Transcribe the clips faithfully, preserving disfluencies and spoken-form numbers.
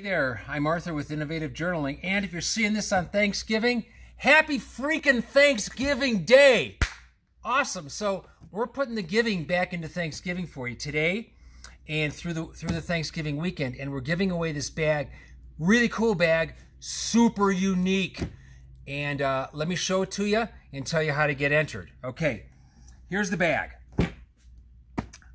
Hey there, I'm Arthur with Innovative Journaling, and if you're seeing this on Thanksgiving, happy freaking Thanksgiving Day! Awesome, so we're putting the giving back into Thanksgiving for you today and through the through the Thanksgiving weekend, and we're giving away this bag, really cool bag, super unique, and uh, let me show it to you and tell you how to get entered. Okay, here's the bag.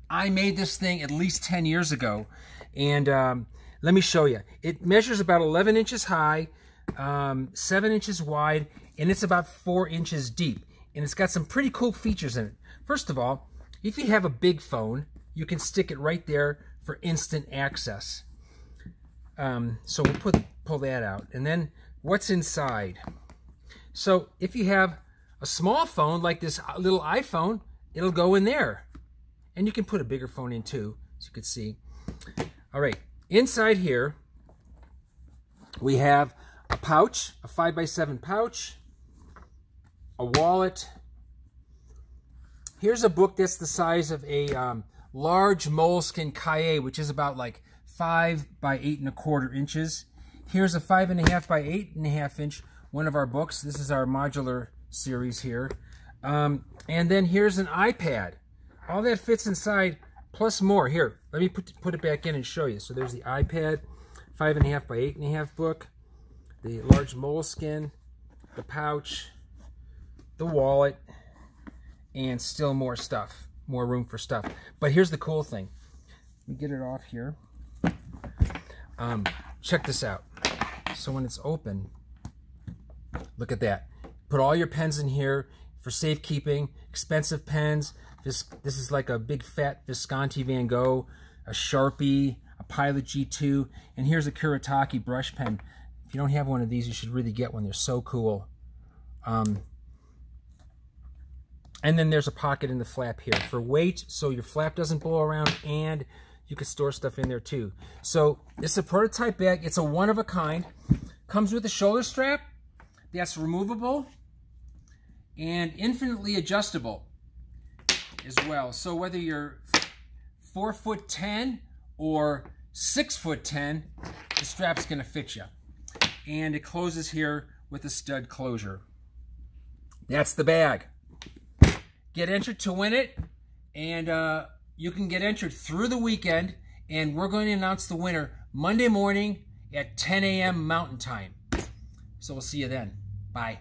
I made this thing at least ten years ago, and um, let me show you. It measures about eleven inches high, um, seven inches wide, and it's about four inches deep. And it's got some pretty cool features in it. First of all, if you have a big phone, you can stick it right there for instant access. Um, so we'll put, pull that out. And then what's inside? So if you have a small phone like this little iPhone, it'll go in there. And you can put a bigger phone in too, as you can see. All right. Inside here, we have a pouch, a five by seven pouch, a wallet. Here's a book that's the size of a um, large moleskin cahier, which is about like five by eight and a quarter inches. Here's a five and a half by eight and a half inch, one of our books. This is our modular series here. Um, and then here's an iPad. All that fits inside, plus more. Here, let me put, put it back in and show you. So there's the iPad, five and a half by eight and a half book, the large moleskin, the pouch, the wallet, and still more stuff, more room for stuff. But here's the cool thing. Let me get it off here. Um, check this out. So when it's open, look at that. Put all your pens in here for safekeeping, expensive pens. This, this is like a big fat Visconti Van Gogh, a Sharpie, a Pilot G two, and here's a Kuretake brush pen. If you don't have one of these, you should really get one. They're so cool. Um, and then there's a pocket in the flap here for weight, so your flap doesn't blow around, and you can store stuff in there too. So it's a prototype bag. It's a one-of-a-kind. Comes with a shoulder strap that's removable and infinitely adjustable as well. So whether you're four foot ten or six foot ten, the strap's going to fit you. And it closes here with a stud closure. That's the bag. Get entered to win it, and uh, you can get entered through the weekend, and we're going to announce the winner Monday morning at ten A M Mountain Time. So we'll see you then. Bye.